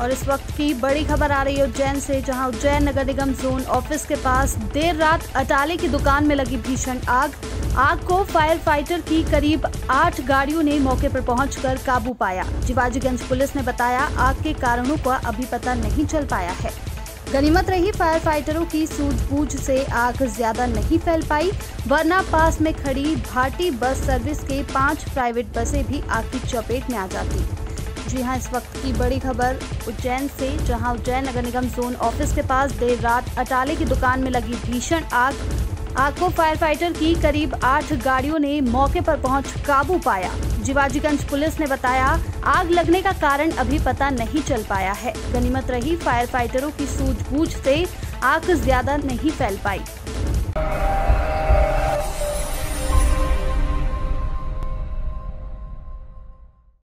और इस वक्त की बड़ी खबर आ रही है उज्जैन से, जहां उज्जैन नगर निगम जोन ऑफिस के पास देर रात अटाले की दुकान में लगी भीषण आग। आग को फायर फाइटर की करीब 8 गाड़ियों ने मौके पर पहुंचकर काबू पाया। जिवाजीगंज पुलिस ने बताया, आग के कारणों का अभी पता नहीं चल पाया है। गनीमत रही फायर फाइटरों की सूझबूझ से आग ज्यादा नहीं फैल पाई, वरना पास में खड़ी भाटी बस सर्विस के 5 प्राइवेट बसें भी आग की चपेट में आ जाती। जी हां, इस वक्त की बड़ी खबर उज्जैन से, जहां उज्जैन नगर निगम जोन ऑफिस के पास देर रात अटाले की दुकान में लगी भीषण आग को फायर फाइटर की करीब 8 गाड़ियों ने मौके पर पहुंच काबू पाया। जिवाजीगंज पुलिस ने बताया, आग लगने का कारण अभी पता नहीं चल पाया है। गनीमत रही फायर फाइटरों की सूझबूझ से आग ज्यादा नहीं फैल पाई।